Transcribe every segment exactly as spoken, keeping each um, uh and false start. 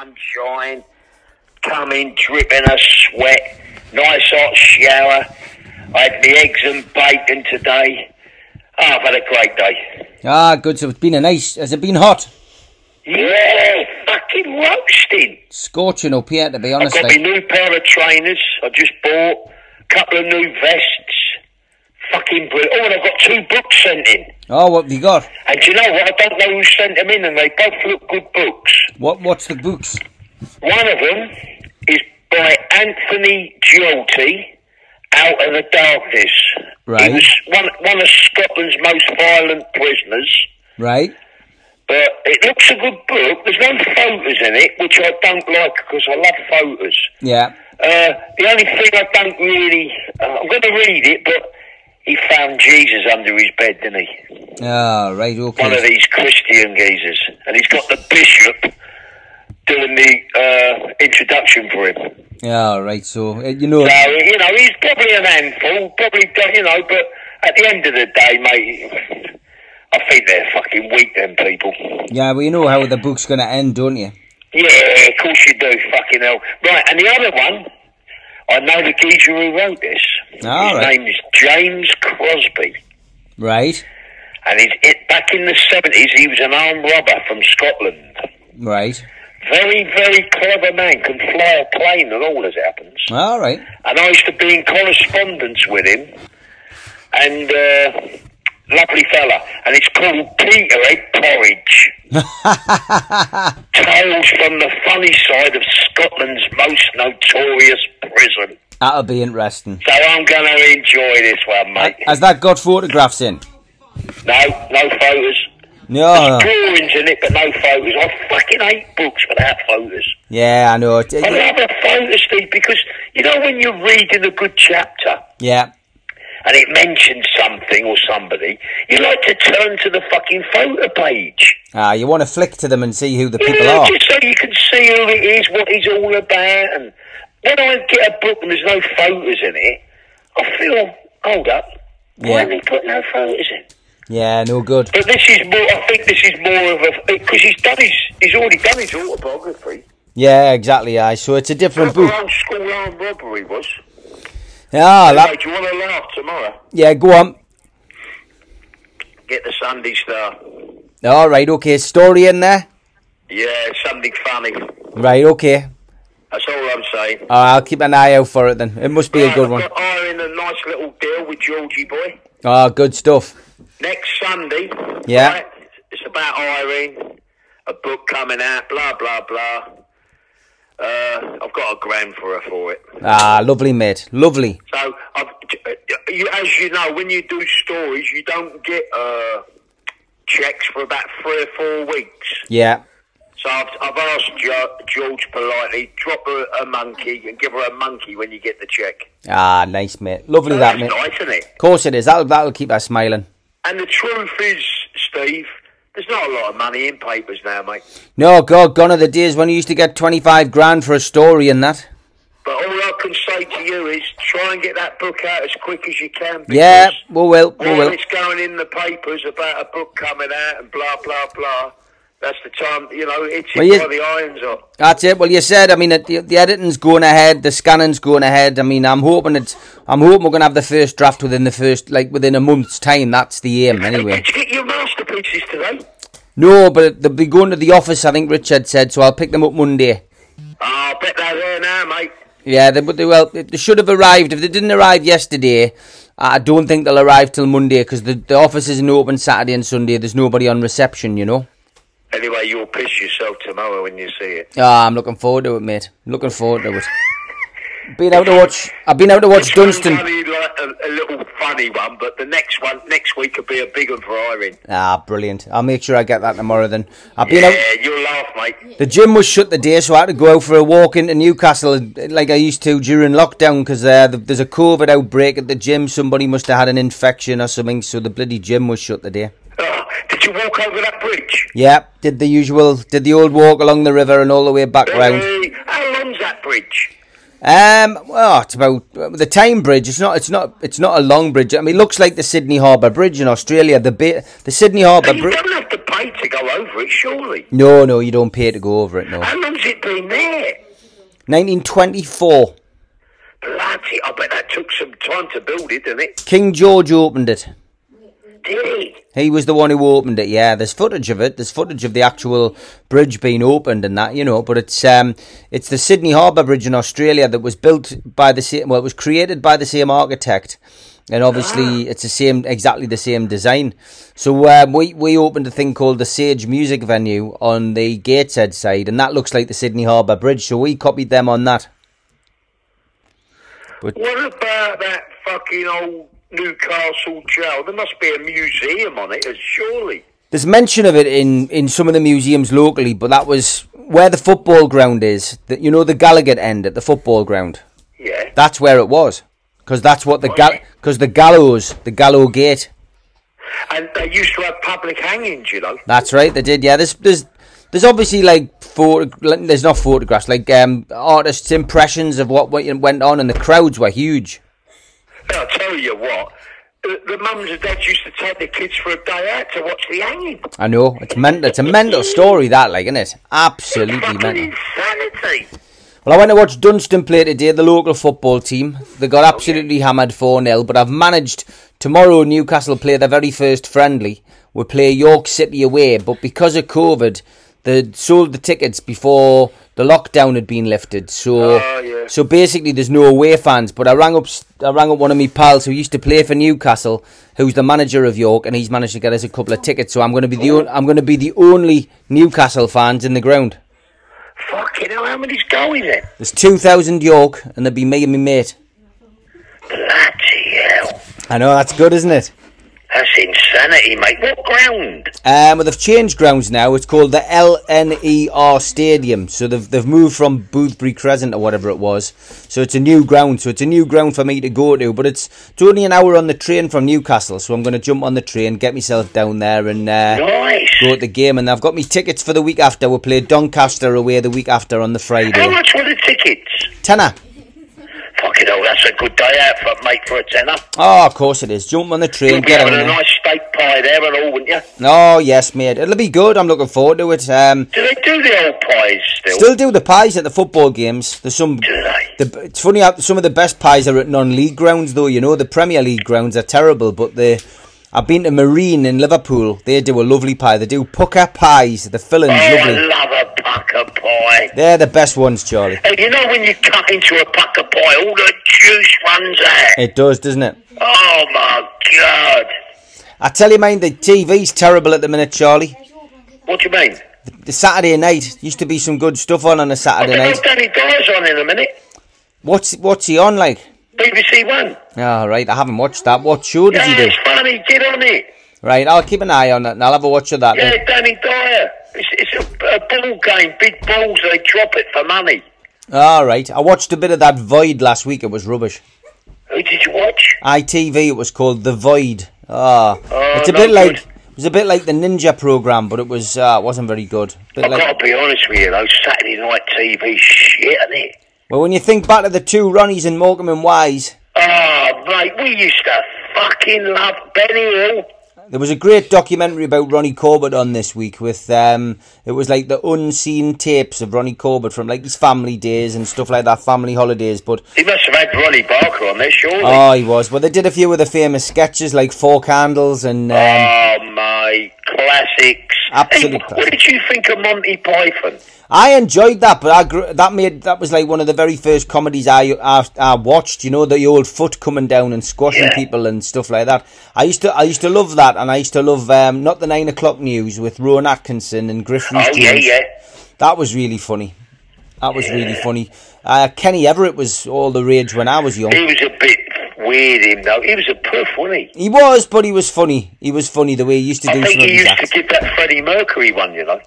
sunshine, coming dripping a sweat, nice hot shower. I had my eggs and bacon today. Oh, I've had a great day. Ah, good. So it's been a nice... Has it been hot? Yeah, fucking roasting. Scorching up here, to be honest. I've got like. my new pair of trainers I just bought, a couple of new vests. Fucking brilliant. Oh, and I've got two books sent in. Oh, what have you got? And do you know what? I don't know who sent them in, and they both look good books. What? What's the books? One of them is by Anthony Jolte, Out of the Darkness. Right. He was one, one of Scotland's most violent prisoners. Right. But it looks a good book. There's no photos in it, which I don't like because I love photos. Yeah. Uh, the only thing I don't really... Uh, I'm going to read it, but... He found Jesus under his bed, didn't he? Ah, right, okay. One of these Christian geezers. And he's got the bishop doing the uh, introduction for him. Ah, right, so, uh, you know... So, you know, he's probably an handful, probably, you know, but at the end of the day, mate, I think they're fucking weak, them people. Yeah, well, you know how the book's going to end, don't you? Yeah, of course you do, fucking hell. Right, and the other one... I know the geezer who wrote this. Oh, his right. name is James Crosby. Right. And he's, it, back in the seventies, he was an armed robber from Scotland. Right. Very, very clever man. Can fly a plane and all, as it happens. All right. And I used to be in correspondence with him. And, uh, lovely fella. And it's called Peterhead Porridge. Tales from the funny side of Scotland's most notorious prison. That'll be interesting. So I'm going to enjoy this one, mate. Has that got photographs in? No, no photos. No. There's drawings in it, but no photos. I fucking hate books without photos. Yeah, I know. I love a photo, Steve, because, you know when you're reading a good chapter? Yeah. And it mentions something or somebody, you like to turn to the fucking photo page. Ah, you want to flick to them and see who the yeah, people are. Just so you can see who it is, what he's all about. And when I get a book and there's no photos in it, I feel, hold up, yeah. why have he put no photos in? Yeah, no good. But this is more, I think this is more of a, because he's done his, he's already done his autobiography. Yeah, exactly, aye. So it's a different book. Old school armed robbery was. Ah, that... Hey, do you want to laugh tomorrow? Yeah, go on. Get the Sunday Star. All right, okay. Story in there? Yeah, something funny. Right, okay. That's all I'm saying. All right, I'll keep an eye out for it then. It must be right, a good I've one. I'm in a nice little deal with Georgie boy. Ah, oh, good stuff. Next Sunday. Yeah. Right, it's about Irene. A book coming out. Blah blah blah. Uh, I've got a grand for her for it. Ah, lovely, mate. Lovely. So, I've, you, as you know, when you do stories, you don't get uh, checks for about three or four weeks. Yeah. So I've, I've asked jo George politely, drop her a monkey and give her a monkey when you get the check. Ah, nice, mate. Lovely, that, mate. That's nice, isn't it? Of course it is. That'll, that'll keep her smiling. And the truth is, Steve... There's not a lot of money in papers now, mate. No, God, gone are the days when you used to get twenty-five grand for a story and that. But all I can say to you is try and get that book out as quick as you can. Yeah, we will, we will. It's going in the papers about a book coming out and blah, blah, blah. That's the time, you know, it's well, you, by the irons on. That's it. Well, you said, I mean, the, the editing's going ahead, the scanning's going ahead. I mean, I'm hoping it's, I'm hoping we're going to have the first draft within the first, like, within a month's time. That's the aim, anyway. Did you get your masterpieces today? No, but they'll be going to the office, I think Richard said, so I'll pick them up Monday. Oh, I bet they're there now, mate. Yeah, they, they, well, they should have arrived. If they didn't arrive yesterday... I don't think they'll arrive till Monday, because the, the office isn't open Saturday and Sunday. There's nobody on reception, you know. Anyway, you'll piss yourself tomorrow when you see it. Ah, oh, I'm looking forward to it, mate. I'm looking forward to it. Been out to watch. I've been out to watch it's Dunstan. Funny, like a, a little funny one, but the next one next week will be a big one for Irene. Ah, brilliant! I'll make sure I get that tomorrow then. I've been yeah, out. You'll laugh, mate. The gym was shut the day, so I had to go out for a walk into Newcastle, like I used to during lockdown, because uh, there's a COVID outbreak at the gym. Somebody must have had an infection or something, so the bloody gym was shut the day. Oh, did you walk over that bridge? Yeah, did the usual, did the old walk along the river and all the way back hey, round. How long's that bridge? Um, well, it's about the Tyne Bridge. It's not, it's not, it's not a long bridge. I mean, it looks like the Sydney Harbour Bridge in Australia. The the Sydney Harbour Bridge. You don't have to pay to go over it, surely. No, no, you don't pay to go over it, no. How long's it been there? nineteen twenty-four. Bloody, I bet that took some time to build it, didn't it? King George opened it. Did he? He was the one who opened it, yeah. There's footage of it. There's footage of the actual bridge being opened and that, you know. But it's um, it's the Sydney Harbour Bridge in Australia that was built by the same... Well, it was created by the same architect. And obviously, ah. it's the same, exactly the same design. So um, we, we opened a thing called the Sage Music Venue on the Gateshead side. And that looks like the Sydney Harbour Bridge. So we copied them on that. But what about that fucking old Newcastle jail? There must be a museum on it, surely. There's mention of it in, in some of the museums locally, but that was where the football ground is. The, you know, the Gallagher end at the football ground? Yeah. That's where it was. Because that's what the... What? Because the gallows, the Gallow Gate. And they used to have public hangings, you know. That's right, they did, yeah. There's there's, there's obviously, like, photo, there's not photographs, like um, artists' impressions of what went on, and the crowds were huge. Now, I'll tell you what, the, the mums and dads used to take the kids for a day out to watch the hanging. I know, it's, men it's a mental story, that, like, isn't it? Absolutely it's mental. Insanity. Well, I went to watch Dunstan play today, the local football team. They got absolutely okay. hammered four nil, but I've managed... Tomorrow, Newcastle play their very first friendly. We play York City away, but because of COVID, they sold the tickets before the lockdown had been lifted. So, uh, yeah. so basically, there's no away fans. But I rang up I rang up one of my pals who used to play for Newcastle, who's the manager of York, and he's managed to get us a couple of tickets. So I'm going to be the on, I'm going to be the only Newcastle fans in the ground. Fucking hell, how many's going then? There's two thousand York, and there'll be me and my mate. Bloody hell. I know, that's good, isn't it? That's insanity, mate. What ground? Um, well, they've changed grounds now. It's called the L N E R Stadium. So they've, they've moved from Boothbury Crescent or whatever it was. So it's a new ground. So it's a new ground for me to go to. But it's, it's only an hour on the train from Newcastle. So I'm going to jump on the train, get myself down there and uh, nice. go to the game. And I've got my tickets for the week after. We'll play Doncaster away the week after on the Friday. How much were the tickets? Tenner. Fucking hell, that's a good day out, for, mate, for a tenner. Oh, of course it is. Jump on the train. You'll be having a nice steak pie there and all, wouldn't you? Oh, yes, mate. It'll be good. I'm looking forward to it. Um, do they do the old pies still? Still do the pies at the football games. There's some, do they? The, it's funny how some of the best pies are at non-league grounds, though. You know, the Premier League grounds are terrible, but the... I've been to Marine in Liverpool. They do a lovely pie. They do pucker pies. The filling's oh, lovely. I love a pucker pie. They're the best ones, Charlie. Hey, you know when you cut into a pucker pie, all the juice runs out. It does, doesn't it? Oh, my God. I tell you, mate, the T V's terrible at the minute, Charlie. What do you mean? The, the Saturday night. Used to be some good stuff on on a Saturday night. I've got Danny Dyer's on in a minute. What's, what's he on like? B B C One. Oh, right, I haven't watched that. What show does yeah, he do? It's funny, get on it. Right, I'll keep an eye on it and I'll have a watch of that. Yeah, then. Danny Dyer. It's, it's a, a ball game, big balls, they drop it for money. All right, I watched a bit of that Void last week, it was rubbish. Who did you watch? I T V, it was called The Void. Oh, oh it's a bit like... Good. It was a bit like the Ninja programme, but it was, uh, wasn't very good. I've like... got to be honest with you, though, Saturday night T V shit, isn't it? Well, when you think back to the Two Ronnies and Morecambe and Wise... Oh, mate, we used to fucking love Benny Hill. There was a great documentary about Ronnie Corbett on this week with... Um, it was like the unseen tapes of Ronnie Corbett from like his family days and stuff like that, family holidays, but... He must have had Ronnie Barker on there, surely. Oh, he was. Well, they did a few of the famous sketches like Four Candles and... Um, oh, my classics. Absolutely. Hey, what did you think of Monty Python? I enjoyed that, but I grew, that made that was like one of the very first comedies I, I I watched. You know, the old foot coming down and squashing yeah. people and stuff like that. I used to I used to love that, and I used to love um, Not the nine o'clock news with Rowan Atkinson and Griffith Jones. Oh yeah, yeah. That was really funny. That was yeah. really funny. Uh, Kenny Everett was all the rage when I was young. He was a bit weird, him though. He was a poof, wasn't he? He was, but he was funny. He was funny the way he used to I do. I think he used acts. to give that Freddie Mercury one, you know.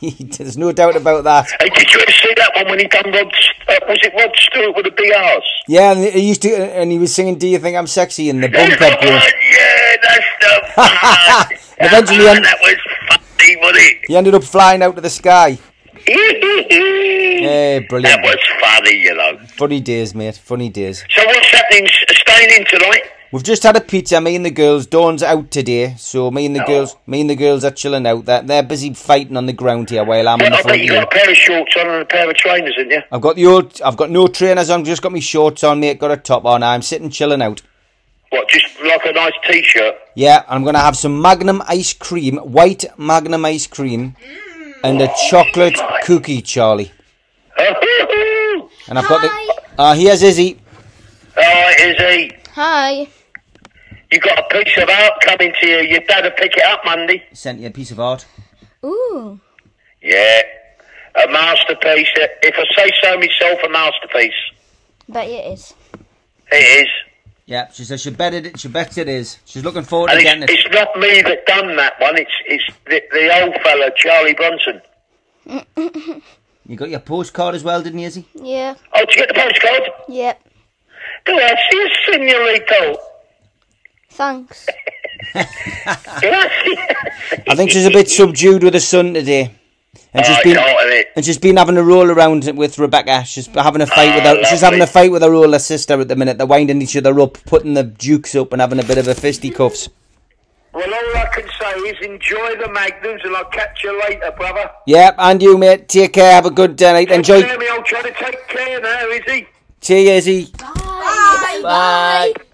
There's no doubt about that. Hey, did you ever see that one when he done Rod? Uh, was it Rod Stewart with the B Rs? Yeah, and he used to, and he was singing "Do You Think I'm Sexy" in the bump up. Yeah, that's the one. Eventually, oh, that was funny, wasn't it? He ended up flying out of the sky. Hey, brilliant. That was funny, you know. Funny days, mate. Funny days. So what's happening? Staying in tonight? We've just had a pizza. Me and the girls. Dawn's out today, so me and the oh. girls, me and the girls are chilling out. That they're busy fighting on the ground here while I'm. Yeah, on the I think you've got a pair of shorts on and a pair of trainers, haven't you? I've got the old. I've got no trainers on. Just got my shorts on, mate. Got a top on. I'm sitting chilling out. What? Just like a nice t-shirt. Yeah, I'm gonna have some Magnum ice cream, white Magnum ice cream, mm. and a oh, chocolate nice. cookie, Charlie. And I've Hi. got the. Uh, here's Izzy. Hi, Izzy. Hi. You got a piece of art coming to you. Your dad will pick it up Monday. Sent you a piece of art. Ooh. Yeah. A masterpiece. If I say so myself, a masterpiece. Bet you it is. It is. Yeah, she says she bet it, she bets it is. She's looking forward and to getting it. It's not me that done that one. It's, it's the, the old fella, Charlie Bronson. You got your postcard as well, didn't you, Izzy? Yeah. Oh, did you get the postcard? Yep. Do I see a senorito? Thanks. I think she's a bit subdued with her son today, and she's oh, been totally. and she's been having a roll around with Rebecca. She's having a fight oh, with her. Lovely. She's having a fight with her older sister at the minute. They're winding each other up, putting the dukes up, and having a bit of a fisticuffs. Well, all I can say is enjoy the Magnums, and I'll catch you later, brother. Yep, yeah, and you, mate. Take care. Have a good night. Take enjoy. Care, I'll try to take care now, Izzy. See you, Izzy. Bye. Bye. Bye. Bye.